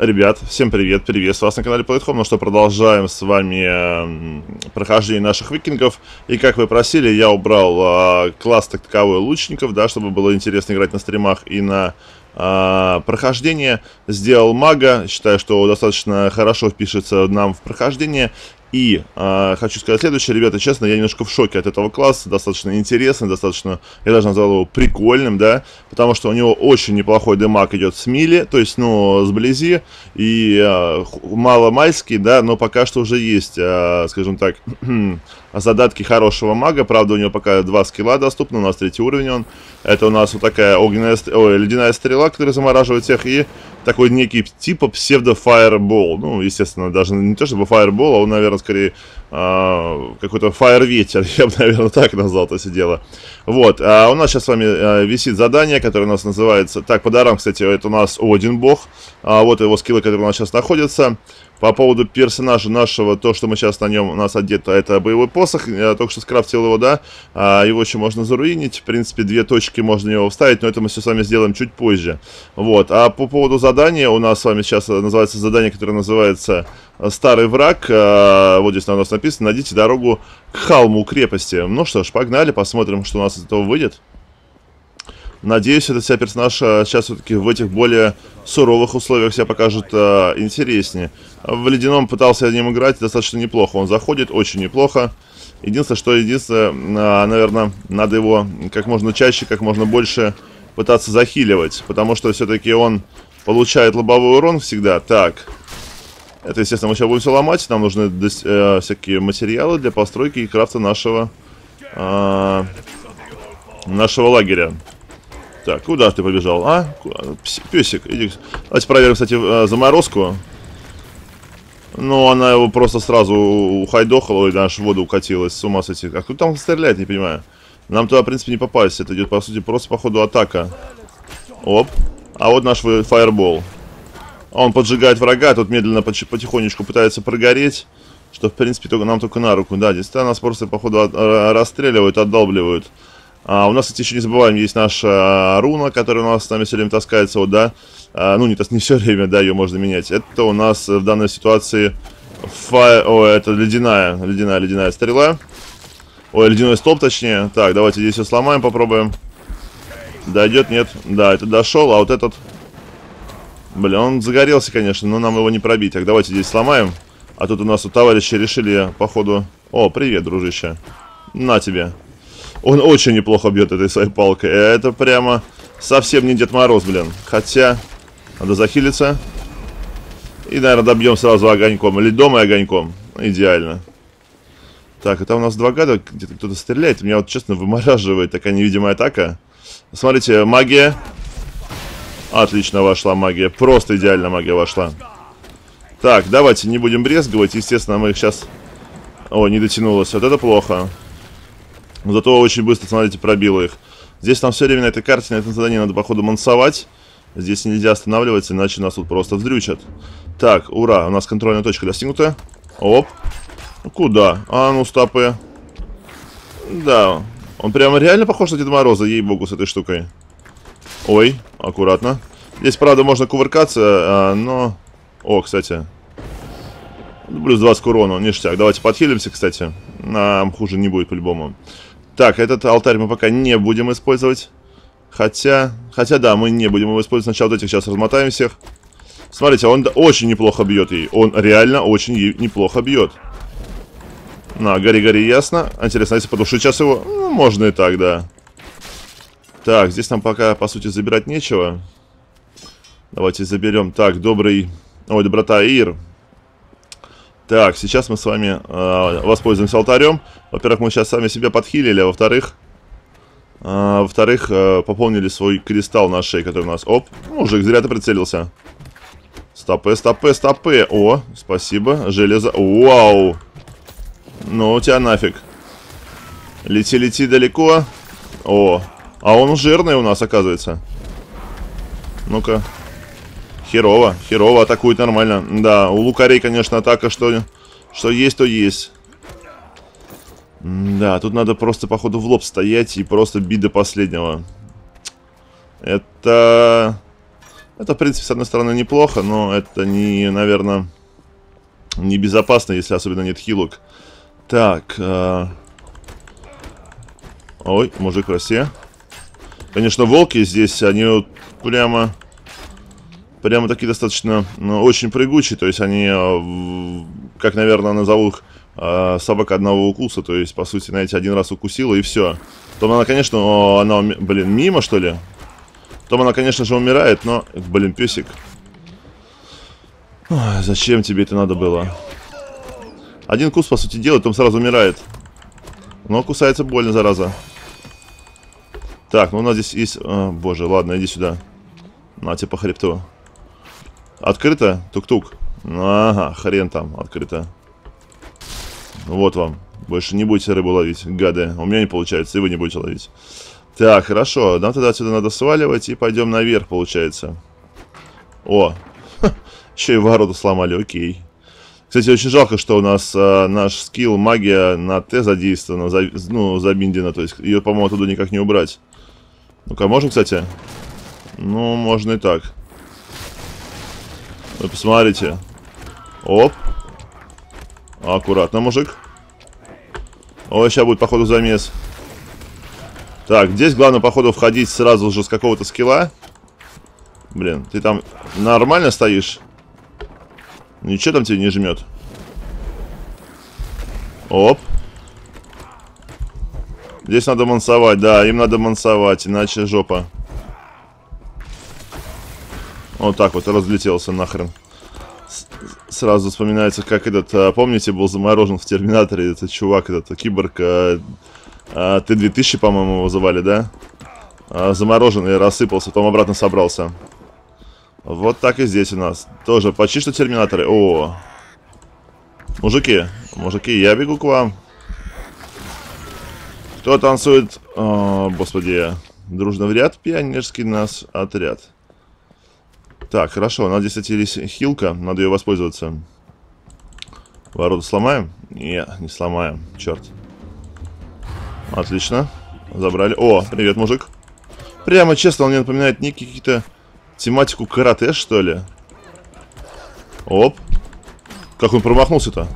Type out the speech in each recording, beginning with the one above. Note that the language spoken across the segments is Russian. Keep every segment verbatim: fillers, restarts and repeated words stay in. Ребят, всем привет, приветствую вас на канале Play At Home. Ну что, продолжаем с вами э, прохождение наших викингов. И как вы просили, я убрал э, класс так таковой лучников, да, чтобы было интересно играть на стримах и на э, прохождение. Сделал мага, считаю, что достаточно хорошо впишется нам в прохождение. И э, хочу сказать следующее, ребята, честно, я немножко в шоке от этого класса, достаточно интересный, достаточно, я даже назвал его прикольным, да, потому что у него очень неплохой демаг идет с мили, то есть, ну, сблизи, и э, маломальский, да, но пока что уже есть, э, скажем так, задатки хорошего мага, правда, у него пока два скилла доступны, у нас третий уровень он, это у нас вот такая огненная, ой, ледяная стрела, которая замораживает всех, и такой некий типа псевдо-фаербол, ну, естественно, даже не то чтобы фаербол, а он, наверное, скорее э, какой-то фаер-ветер, я бы, наверное, так назвал это все дело. Вот, а у нас сейчас с вами э, висит задание, которое у нас называется... Так, по дарам, кстати, это у нас Один Бог. А вот его скиллы, которые у нас сейчас находятся. По поводу персонажа нашего, то, что мы сейчас на нем у нас одето, это боевой посох. Я только что скрафтил его, да. А его еще можно заруинить. В принципе, две точки можно его вставить, но это мы все с вами сделаем чуть позже. Вот, а по поводу задания, у нас с вами сейчас называется задание, которое называется... Старый враг, вот здесь у нас написано, найдите дорогу к холму крепости. Ну что ж, погнали, посмотрим, что у нас из этого выйдет. Надеюсь, этот себя персонаж сейчас все-таки в этих более суровых условиях себя покажет интереснее. В ледяном пытался ним играть достаточно неплохо, он заходит очень неплохо. Единственное, что единственное, наверное, надо его как можно чаще, как можно больше пытаться захиливать. Потому что все-таки он получает лобовой урон всегда. Так... Это, естественно, мы сейчас будем все ломать. Нам нужны э, всякие материалы для постройки и крафта нашего э, нашего лагеря. Так, куда ты побежал? А? Песик, иди. Давайте проверим, кстати, заморозку. Ну, она его просто сразу ухайдохала и даже в воду укатилась. С ума сойти. А кто там стреляет, не понимаю. Нам туда, в принципе, не попасть. Это идет, по сути, просто по ходу атака. Оп. А вот наш фаербол. Он поджигает врага, тут медленно, потихонечку пытается прогореть. Что, в принципе, только, нам только на руку. Да, здесь нас просто, походу, от, расстреливают, отдалбливают. А у нас, кстати, еще не забываем, есть наша руна, которая у нас с нами все время таскается. Вот, да. А, ну, не, не все время, да, ее можно менять. Это у нас в данной ситуации... Фа... Ой, это ледяная, ледяная, ледяная стрела. Ой, ледяной столб, точнее. Так, давайте здесь все сломаем, попробуем. Дойдет, нет. Да, это дошел, а вот этот... Блин, он загорелся, конечно, но нам его не пробить. Так, давайте здесь сломаем. А тут у нас у товарища решили, походу... О, привет, дружище. На тебе. Он очень неплохо бьет этой своей палкой. Это прямо совсем не Дед Мороз, блин. Хотя, надо захилиться. И, наверное, добьем сразу огоньком. Ледом и огоньком. Идеально. Так, это у нас два гада. Где-то кто-то стреляет. Меня вот, честно, вымораживает такая невидимая атака. Смотрите, магия... Отлично вошла магия, просто идеально магия вошла. Так, давайте не будем брезговать, естественно, мы их сейчас... О, не дотянулось, вот это плохо. Зато очень быстро, смотрите, пробило их. Здесь нам все время на этой карте, на этом задании надо, походу, мансовать. Здесь нельзя останавливаться, иначе нас тут просто вздрючат. Так, ура, у нас контрольная точка достигнута. Оп. Куда? А, ну, стопы. Да, он прямо реально похож на Деда Мороза, ей-богу, с этой штукой. Ой, аккуратно. Здесь, правда, можно кувыркаться, но... О, кстати. Плюс двадцать к урону, ништяк. Давайте подхилимся, кстати. Нам хуже не будет, по-любому. Так, этот алтарь мы пока не будем использовать. Хотя... Хотя, да, мы не будем его использовать. Сначала вот этих сейчас размотаем всех. Смотрите, он очень неплохо бьет ей. Он реально очень неплохо бьет. На, гори-гори, ясно. Интересно, если потушить сейчас его... Ну, можно и так, да. Так, здесь нам пока, по сути, забирать нечего. Давайте заберем. Так, добрый... Ой, доброта Ир. Так, сейчас мы с вами э, воспользуемся алтарем. Во-первых, мы сейчас сами себя подхилили, а во-вторых... Э, во-вторых, э, пополнили свой кристалл на шее, который у нас... Оп, мужик, зря ты прицелился. Стопы, стопы, стопы. О, спасибо, железо. Вау. Ну, у тебя нафиг. Лети, лети далеко. О. А он жирный у нас, оказывается. Ну-ка. Херово, херово, атакует нормально. Да, у лукарей, конечно, атака, что, что есть, то есть. Да, тут надо просто, походу, в лоб стоять и просто бить до последнего. Это... Это, в принципе, с одной стороны неплохо, но это не, наверное, небезопасно, если особенно нет хилок. Так. Э... Ой, мужик в России. Конечно, волки здесь, они вот прямо... Прямо такие достаточно, ну, очень прыгучие, то есть они, как, наверное, назову их э, собака одного укуса, то есть, по сути, знаете, один раз укусила и все. Потом она, конечно, она, блин, мимо, что ли? Потом она, конечно же, умирает, но, блин, песик. Ой, зачем тебе это надо было? Один кус, по сути, делает, потом сразу умирает. Но кусается больно, зараза. Так, ну у нас здесь есть... О, боже, ладно, иди сюда. На тебе по хребту. Открыто? Тук-тук. Ага, хрен там, открыто. Вот вам. Больше не будете рыбу ловить, гады. У меня не получается, и вы не будете ловить. Так, хорошо. Нам тогда отсюда надо сваливать и пойдем наверх, получается. О. Ха, еще и ворота сломали, окей. Кстати, очень жалко, что у нас э, наш скилл магия на Т задействована, за, ну, забиндена. То есть ее, по-моему, оттуда никак не убрать. Ну-ка, можем, кстати? Ну, можно и так. Вы посмотрите. Оп. Аккуратно, мужик. Ой, сейчас будет, походу, замес. Так, здесь главное, походу, входить сразу же с какого-то скилла. Блин, ты там нормально стоишь? Ничего там тебе не жмет. Оп. Здесь надо мансовать, да, им надо мансовать, иначе жопа. Вот так вот, разлетелся нахрен. С сразу вспоминается, как этот, помните, был заморожен в Терминаторе этот чувак, этот киборг, а, а, Т две тысячи, по-моему, его звали, да? А, заморожен и рассыпался, потом обратно собрался. Вот так и здесь у нас. Тоже почти что Терминаторы. О! Мужики, мужики, я бегу к вам. Кто танцует? О, господи. Дружно в ряд, пионерский нас отряд. Так, хорошо, надо здесь отелись хилка, надо ее воспользоваться. Ворота сломаем? Не, не сломаем, черт. Отлично, забрали. О, привет, мужик. Прямо честно, он мне напоминает некие какие-то тематику карате, что ли. Оп. Как он промахнулся-то?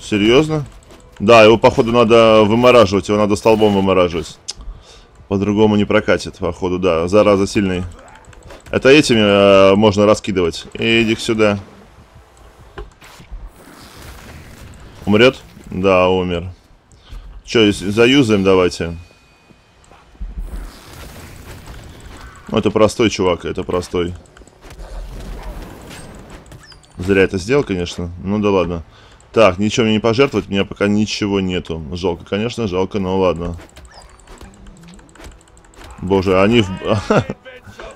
Серьезно? Да, его, походу, надо вымораживать, его надо столбом вымораживать. По-другому не прокатит, походу, да. Зараза сильный. Это этими э, можно раскидывать. Иди сюда. Умрет? Да, умер. Че, заюзаем давайте. Ну, это простой чувак, это простой. Зря это сделал, конечно. Ну да ладно. Так, ничего мне не пожертвовать, у меня пока ничего нету. Жалко, конечно, жалко, но ладно. Боже, они...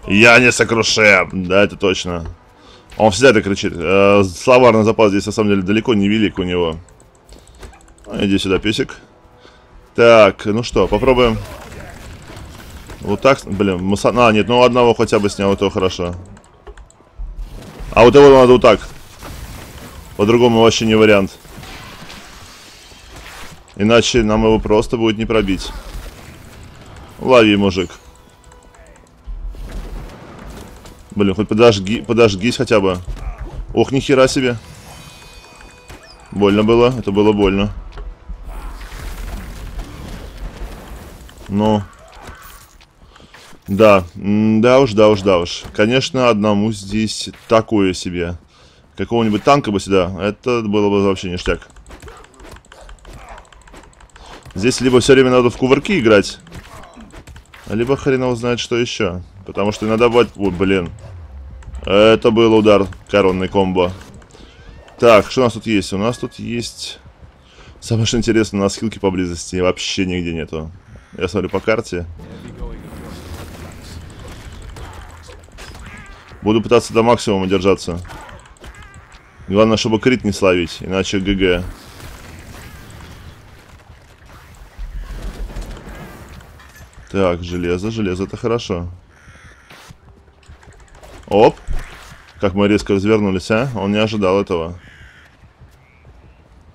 Я не сокрушим. Да, это точно. Он всегда это кричит. Словарный запас здесь, на самом деле, далеко не велик у него. Иди сюда, песик. Так, ну что, попробуем. Вот так, блин, мусан... А, нет, ну одного хотя бы снял, то хорошо. А вот его надо вот так. По-другому вообще не вариант. Иначе нам его просто будет не пробить. Лови, мужик. Блин, хоть подожги, подожгись хотя бы. Ох, нихера себе. Больно было, это было больно. Ну. Да, да уж, да уж, да уж. Конечно, одному здесь такое себе. Какого-нибудь танка бы сюда, это было бы вообще ништяк. Здесь либо все время надо в кувырки играть, либо хрен его знает, что еще. Потому что иногда бывает... О, блин. Это был удар. Коронный комбо. Так, что у нас тут есть? У нас тут есть... Самое что интересное, у нас хилки поблизости вообще нигде нету. Я смотрю по карте. Буду пытаться до максимума держаться. Главное, чтобы крит не словить. Иначе ГГ. Так, железо, железо, это хорошо. Оп. Как мы резко развернулись, а? Он не ожидал этого.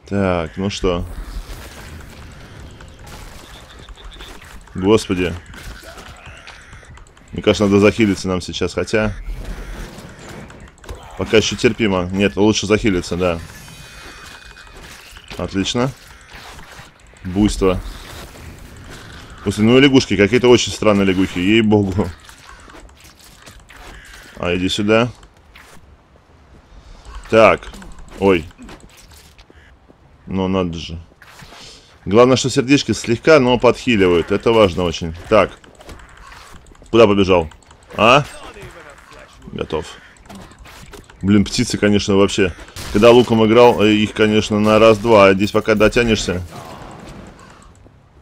Так, ну что. Господи. Мне кажется, надо захилиться нам сейчас, хотя... Пока еще терпимо. Нет, лучше захилиться, да. Отлично. Буйство. Слушай, ну и лягушки, какие-то очень странные лягухи, ей-богу. А, иди сюда. Так. Ой. Ну, надо же. Главное, что сердечки слегка, но подхиливают. Это важно очень. Так. Куда побежал? А? Готов. Блин, птицы, конечно, вообще. Когда луком играл, их, конечно, на раз-два. А здесь пока дотянешься.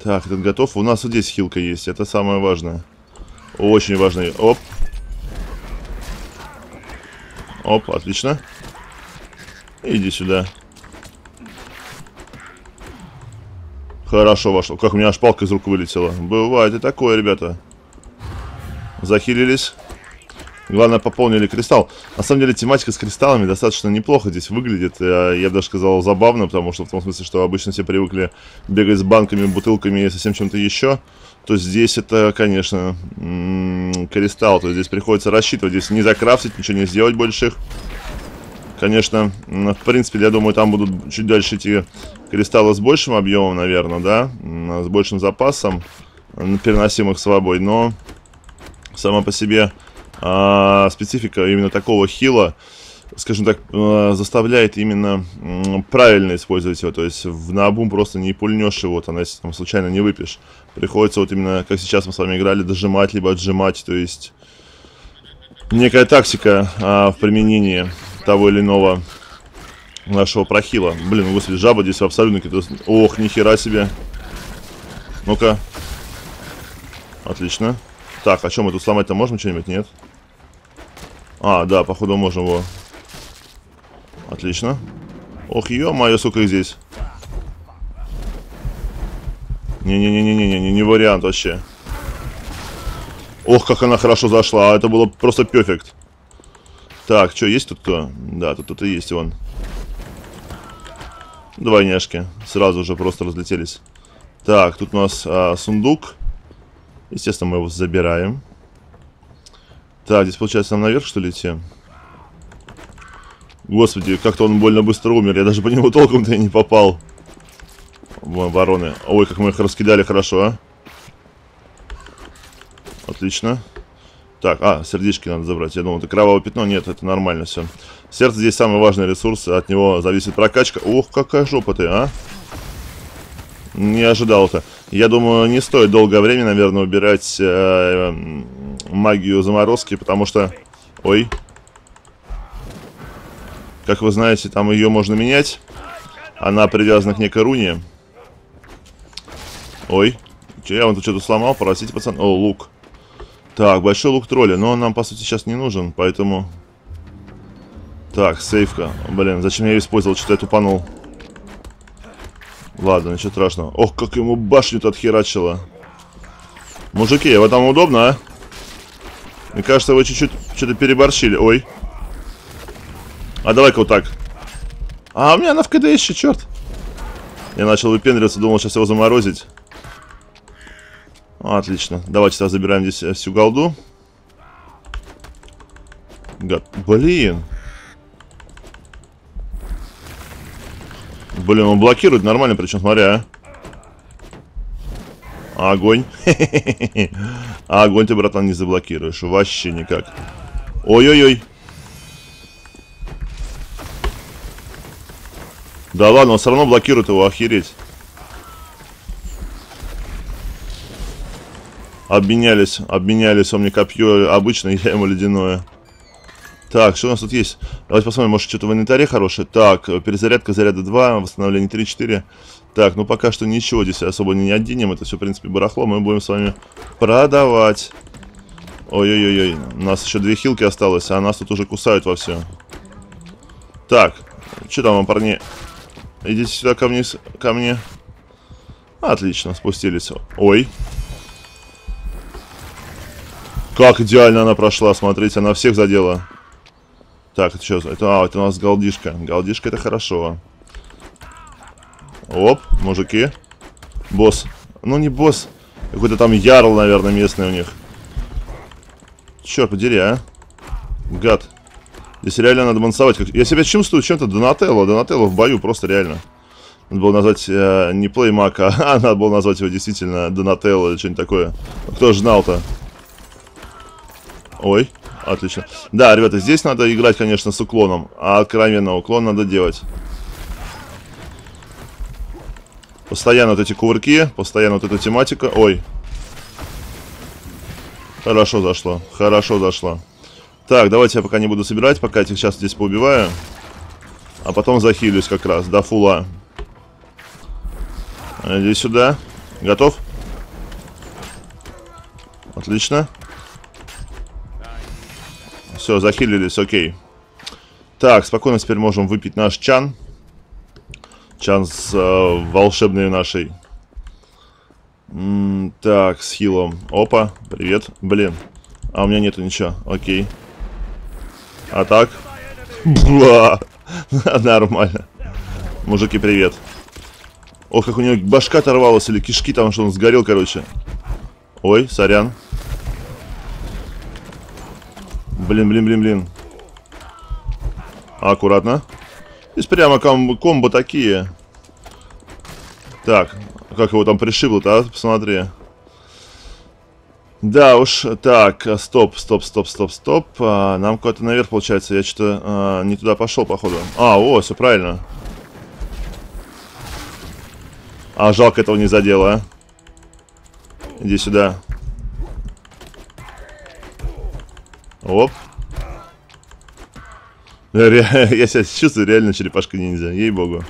Так, этот готов. У нас вот здесь хилка есть. Это самое важное. Очень важное. Оп. Оп, отлично. Иди сюда. Хорошо вошло. Как у меня аж палка из рук вылетела. Бывает и такое, ребята. Захилились. Главное, пополнили кристалл. На самом деле, тематика с кристаллами достаточно неплохо здесь выглядит. Я бы даже сказал, забавно, потому что в том смысле, что обычно все привыкли бегать с банками, бутылками и совсем чем-то еще. То здесь это, конечно, м-м, кристалл. То есть здесь приходится рассчитывать. Здесь не закрафтить, ничего не сделать больше их. Конечно, в принципе, я думаю, там будут чуть дальше идти кристаллы с большим объемом, наверное, да? С большим запасом, переносимых с собой. Но сама по себе... А, специфика именно такого хила, скажем так, э, заставляет именно э, правильно использовать его. То есть в наобум просто не пульнешь его, там, если там, случайно не выпьешь. Приходится вот именно, как сейчас мы с вами играли, дожимать, либо отжимать. То есть некая тактика э, в применении того или иного нашего прохила. Блин, господи, жаба здесь абсолютно... Ох, нихера себе. Ну-ка. Отлично. Так, а что мы тут сломать-то можем что-нибудь? Нет? А, да, походу можем его. Отлично. Ох, ё-моё, сука, их здесь. Не-не-не-не-не-не, не вариант вообще. Ох, как она хорошо зашла, это было просто перфект. Так, что, есть тут кто? Да, тут кто-то есть, вон. Двойняшки, сразу же просто разлетелись. Так, тут у нас а, сундук. Естественно, мы его забираем. Так, здесь, получается, нам наверх, что ли, идти? Господи, как-то он больно быстро умер. Я даже по нему толком-то и не попал. Вон, вороны. Ой, как мы их раскидали хорошо, а. Отлично. Так, а, сердечки надо забрать. Я думал, это кровавое пятно. Нет, это нормально все. Сердце здесь самый важный ресурс. От него зависит прокачка. Ох, какая жопа ты, а. Не ожидал это. Я думаю, не стоит долгое время, наверное, убирать э, э, магию заморозки, потому что... Ой. Как вы знаете, там ее можно менять. Она привязана к некой руне. Ой. Че, я вон тут что-то сломал, простите, пацан. О, лук. Так, большой лук тролля, но он нам, по сути, сейчас не нужен, поэтому... Так, сейфка. Блин, зачем я ее использовал? Что-то я тупанул. Ладно, ничего страшного. Ох, как ему башню-то отхерачило. Мужики, вот там удобно, а? Мне кажется, вы чуть-чуть что-то переборщили. Ой. А давай-ка вот так. А, у меня она в КД еще, черт. Я начал выпендриваться, думал, сейчас его заморозить. Отлично. Давайте сейчас забираем здесь всю голду. Гад. Блин. Блин, он блокирует нормально, причем, смотри, а. Огонь. А огонь ты, братан, не заблокируешь. Вообще никак. Ой-ой-ой. Да ладно, он все равно блокирует его, охереть. Обменялись, обменялись. Он мне копье обычное, я ему ледяное. Так, что у нас тут есть? Давайте посмотрим, может, что-то в инвентаре хорошее. Так, перезарядка, заряда два, восстановление три-четыре. Так, ну пока что ничего здесь особо не отденем. Это все, в принципе, барахло. Мы будем с вами продавать. Ой-ой-ой-ой. У нас еще две хилки осталось, а нас тут уже кусают вовсю. Так, что там вам, парни? Идите сюда ко мне, ко мне. Отлично, спустились. Ой. Как идеально она прошла, смотрите, она всех задела. Так, это что? Это, а, это у нас голдишка. Голдишка, это хорошо. Оп, мужики. Босс. Ну, не босс. Какой-то там ярл, наверное, местный у них. Черт подери, а. Гад. Здесь реально надо мансовать. Я себя чувствую чем-то Донателло. Донателло в бою просто реально. Надо было назвать э, не плеймака, а надо было назвать его действительно Донателло или что-нибудь такое. Кто же знал-то? Ой, отлично. Да, ребята, здесь надо играть, конечно, с уклоном. А откровенно уклон надо делать. Постоянно вот эти кувырки, постоянно вот эта тематика. Ой. Хорошо зашло, хорошо зашло. Так, давайте я пока не буду собирать, пока этих сейчас здесь поубиваю. А потом захилюсь как раз, до фула. Иди сюда. Готов? Отлично. Все, захилились, окей. Так, спокойно теперь можем выпить наш чан. Чан с э, волшебной нашей. М-м, так, с хилом. Опа, привет. Блин. А у меня нету ничего. Окей. А так? Бла! Нормально. Мужики, привет. Ох, как у него башка оторвалась или кишки, там что он сгорел, короче. Ой, сорян. Блин, блин, блин, блин. Аккуратно. Здесь прямо ком комбо такие. Так, как его там пришибло-то, а? Посмотри. Да уж, так, стоп, стоп, стоп, стоп, стоп. А, нам куда-то наверх получается, я что-то а, не туда пошел, походу. А, о, все правильно. А, жалко этого не задело, а. Иди сюда. Оп. Я себя чувствую реально черепашкой ниндзя, ей-богу.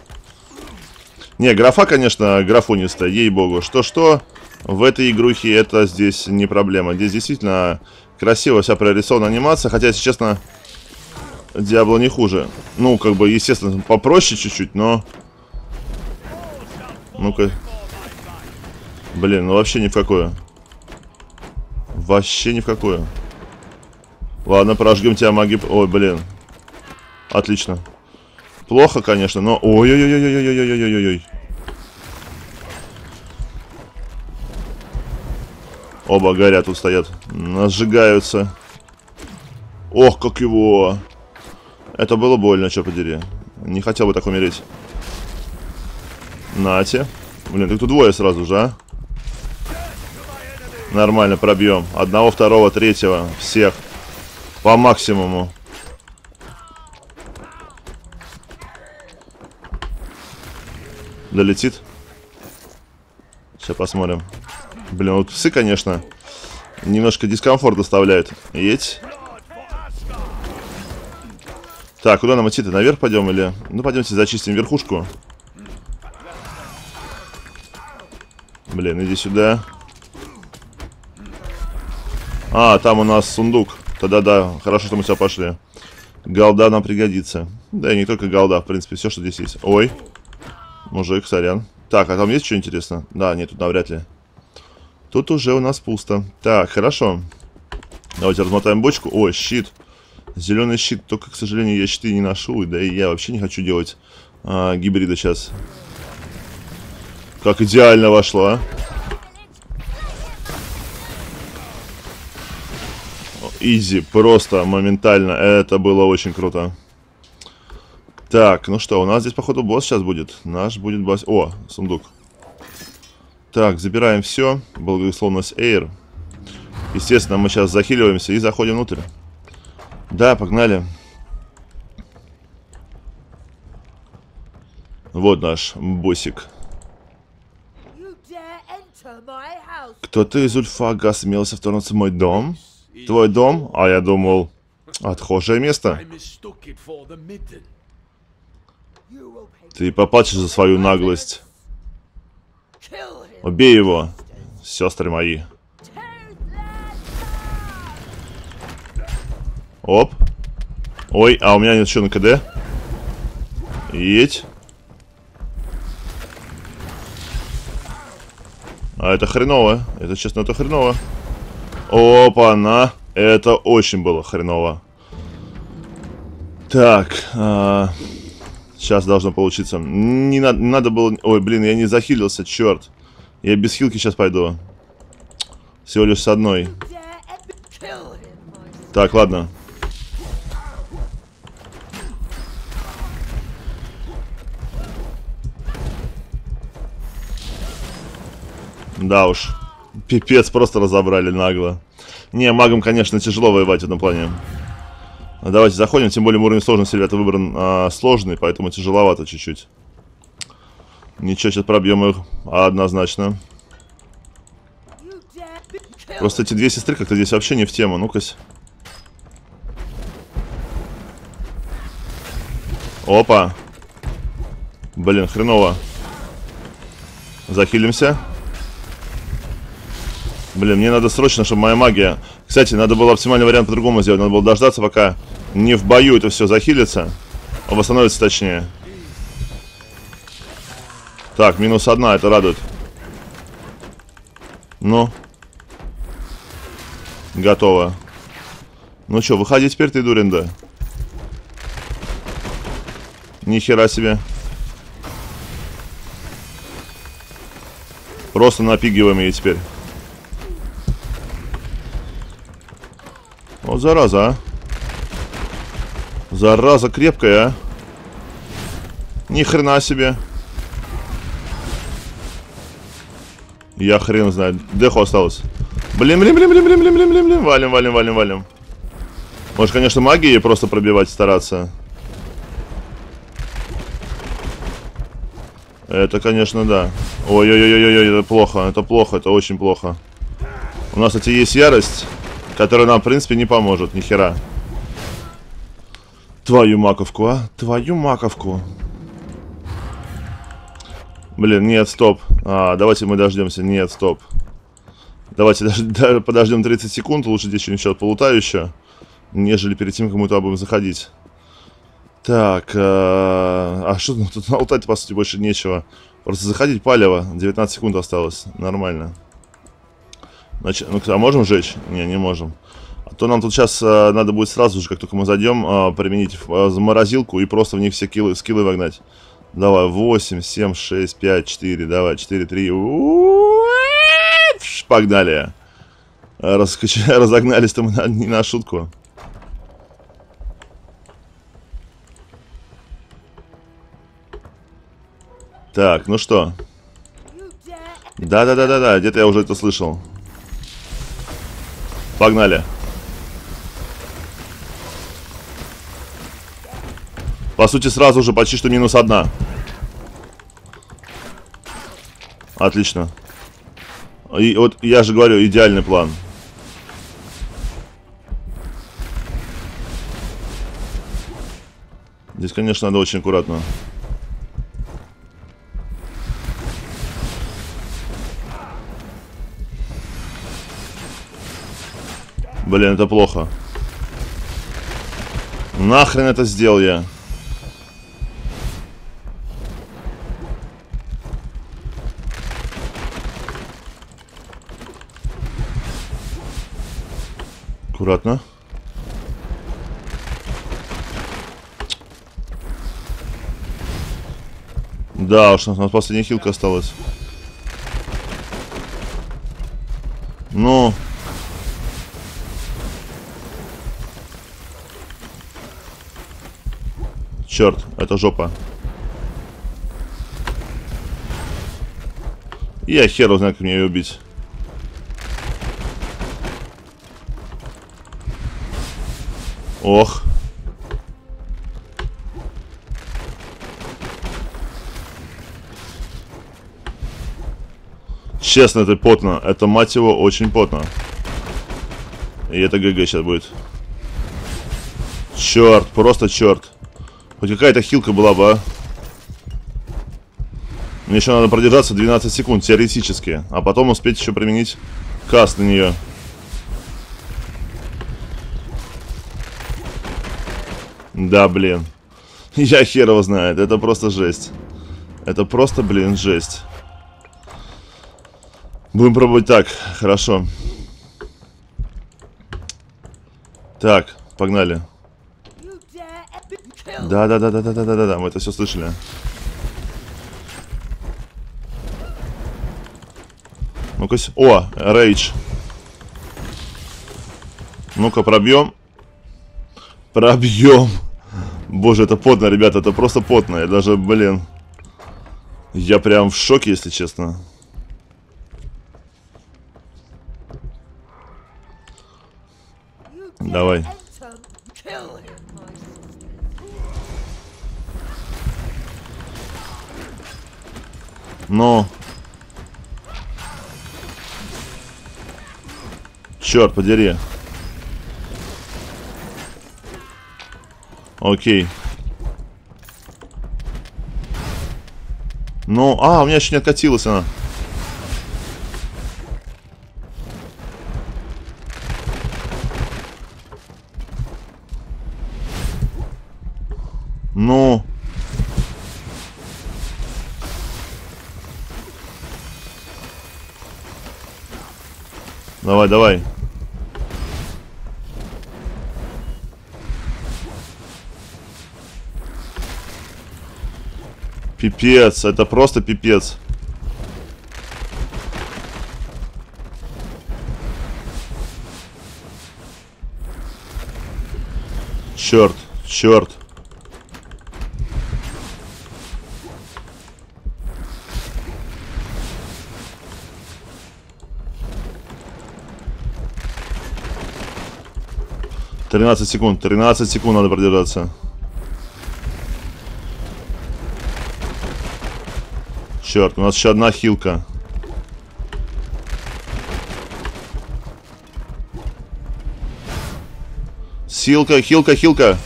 Не, графа, конечно, графонистая, ей-богу. Что-что, в этой игрухе это здесь не проблема. Здесь действительно красиво вся прорисована анимация. Хотя, если честно, Диабло не хуже. Ну, как бы, естественно, попроще чуть-чуть, но... Ну-ка. Блин, ну вообще ни в какое. Вообще ни в какое. Ладно, прожгем тебя, маги. Ой, блин. Отлично. Плохо, конечно, но... Ой-ой-ой-ой-ой-ой-ой-ой-ой-ой. Оба горят, тут стоят. Сжигаются. Ох, как его. Это было больно, чё подери. Не хотел бы так умереть. Нате. Блин, так тут двое сразу же, а? Нормально, пробьем. Одного, второго, третьего. Всех. По максимуму. Долетит. Сейчас посмотрим. Блин, вот псы, конечно, немножко дискомфорт доставляют. Едь. Так, куда нам идти-то? Наверх пойдем или... Ну, пойдемте зачистим верхушку. Блин, иди сюда. А, там у нас сундук. Да-да-да, хорошо, что мы сюда пошли. Голда нам пригодится. Да и не только голда, в принципе, все, что здесь есть. Ой, мужик, сорян. Так, а там есть что интересно? Да, нет, тут навряд ли. Тут уже у нас пусто. Так, хорошо. Давайте размотаем бочку. Ой, щит. Зеленый щит. Только, к сожалению, я щиты не ношу. Да и я вообще не хочу делать а, гибрида сейчас. Как идеально вошло, а? Изи, просто моментально. Это было очень круто. Так, ну что, у нас здесь, походу, босс сейчас будет. Наш будет босс... О, сундук. Так, забираем все. Благословность Эйр. Естественно, мы сейчас захиливаемся и заходим внутрь. Да, погнали. Вот наш боссик. Кто-то из Ульфага осмелился вторгнуться в мой дом? Твой дом? А я думал, отхожее место. Ты поплачешь за свою наглость. Убей его, сестры мои. Оп. Ой, а у меня нет еще на КД. Едь. А это хреново. Это, честно, это хреново. Опа-на. Это очень было хреново. Так. А... Сейчас должно получиться. Не надо, не надо было... Ой, блин, я не захилился, черт. Я без хилки сейчас пойду. Всего лишь с одной. Так, ладно. Да уж. Пипец, просто разобрали нагло. Не, магам, конечно, тяжело воевать в этом плане. Давайте заходим, тем более уровень сложности, ребята, выбран а, сложный, поэтому тяжеловато чуть-чуть. Ничего, сейчас пробьем их однозначно. Просто эти две сестры как-то здесь вообще не в тему, ну-кась. Опа. Блин, хреново. Захилимся. Блин, мне надо срочно, чтобы моя магия... Кстати, надо было оптимальный вариант по-другому сделать. Надо было дождаться, пока не в бою это все захилится. А восстановится точнее. Так, минус одна, это радует. Ну. Готово. Ну что, выходи теперь ты, дуринда. Нихера себе. Просто напигиваем ее теперь. Вот зараза, а. Зараза крепкая, а. Ни хрена себе. Я хрен знает. Деху осталось. Блин, блин, блин, блин, блин, блин, блин, блин, блин. Валим, валим, валим, валим. Может, конечно, магией просто пробивать стараться. Это, конечно, да. Ой-ой-ой-ой-ой, это плохо, это плохо, это очень плохо. У нас, кстати, есть ярость. Который нам, в принципе, не поможет, ни хера. Твою маковку, а? Твою маковку. Блин, нет, стоп. А, давайте мы дождемся. Нет, стоп. Давайте дож подождем тридцать секунд. Лучше здесь что-нибудь полутаю еще, нежели перед тем, как мы туда будем заходить. Так. А, а что тут налутать, по сути, больше нечего. Просто заходить палево. девятнадцать секунд осталось. Нормально. Нач... Ну, а можем сжечь? Не, не можем. А то нам тут сейчас а, надо будет сразу же, как только мы зайдем, а, применить а, заморозилку и просто в них все килы, скиллы вогнать. Давай, восемь, семь, шесть, пять, четыре, давай, четыре, три. Погнали. Раскач... Разогнались-то мы на... не на шутку. Так, ну что. Да-да-да-да-да, где-то я уже это слышал. Погнали. По сути, сразу же почти что минус одна. Отлично. И вот я же говорю, идеальный план. Здесь, конечно, надо очень аккуратно. Блин, это плохо. Нахрен это сделал я. Аккуратно. Да уж, у нас последняя хилка осталась. Ну... Черт, это жопа. Я хер узнаю, как мне ее убить. Ох. Честно, это потно. Это, мать его, очень потно. И это ГГ сейчас будет. Черт, просто черт. Хоть какая-то хилка была бы, а? Мне еще надо продержаться двенадцать секунд, теоретически. А потом успеть еще применить каст на нее. Да, блин. Я хер его знает. Это просто жесть. Это просто, блин, жесть. Будем пробовать так. Хорошо. Так, погнали. Да, да, да, да, да, да, да, да, мы это все слышали. Ну-ка, о, рейдж. Ну-ка, пробьем. Пробьем. Боже, это потно, ребята, это просто потно. Я даже, блин, я прям в шоке, если честно. Давай. Ну. Черт подери. Окей. Ну, а, у меня еще не откатилась она. Ну. Давай, давай. Пипец, это просто пипец. Черт, черт. тринадцать секунд, тринадцать секунд надо продержаться. Черт, у нас еще одна хилка. Хилка, хилка, хилка.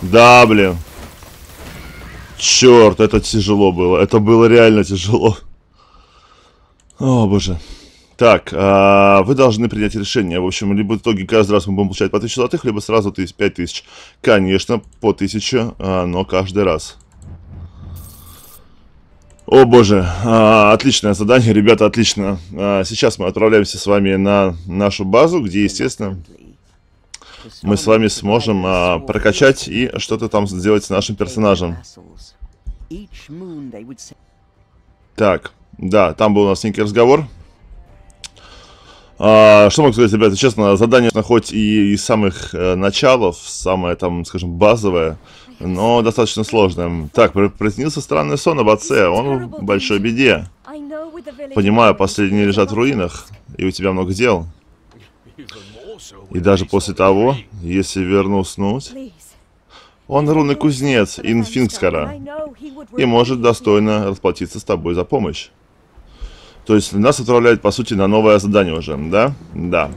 Да, блин. Черт, это тяжело было. Это было реально тяжело. О, боже. Так, а, вы должны принять решение. В общем, либо в итоге каждый раз мы будем получать по тысяче золотых, либо сразу пять тысяч. Конечно, по тысяче, а, но каждый раз. О боже, а, отличное задание, ребята, отлично. А, сейчас мы отправляемся с вами на нашу базу, где, естественно, мы с вами сможем а, прокачать и что-то там сделать с нашим персонажем. Так, да, там был у нас некий разговор. А, что могу сказать, ребята, честно, задание хоть и из самых э, началов, самое там, скажем, базовое, но достаточно сложное. Так, приснился странный сон об отце, он в большой беде. Понимаю, последние лежат в руинах, и у тебя много дел. И даже после того, если верну снуть, он рунный кузнец Инфинкскара и может достойно расплатиться с тобой за помощь. То есть нас отправляют, по сути, на новое задание уже, да? Да.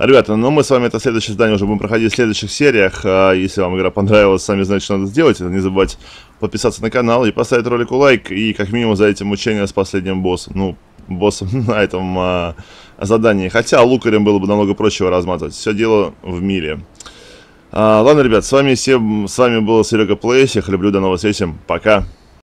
Ребята, ну мы с вами это следующее задание уже будем проходить в следующих сериях. Если вам игра понравилась, сами знаете, что надо сделать. Не забывайте подписаться на канал и поставить ролику лайк. И как минимум за эти мучения с последним боссом. Ну, боссом на этом а, задании. Хотя лукарем было бы намного проще его разматывать. Все дело в мире. А, ладно, ребят, с вами, всем, с вами был Серега Плейс. Всех люблю, до новых встреч. Пока.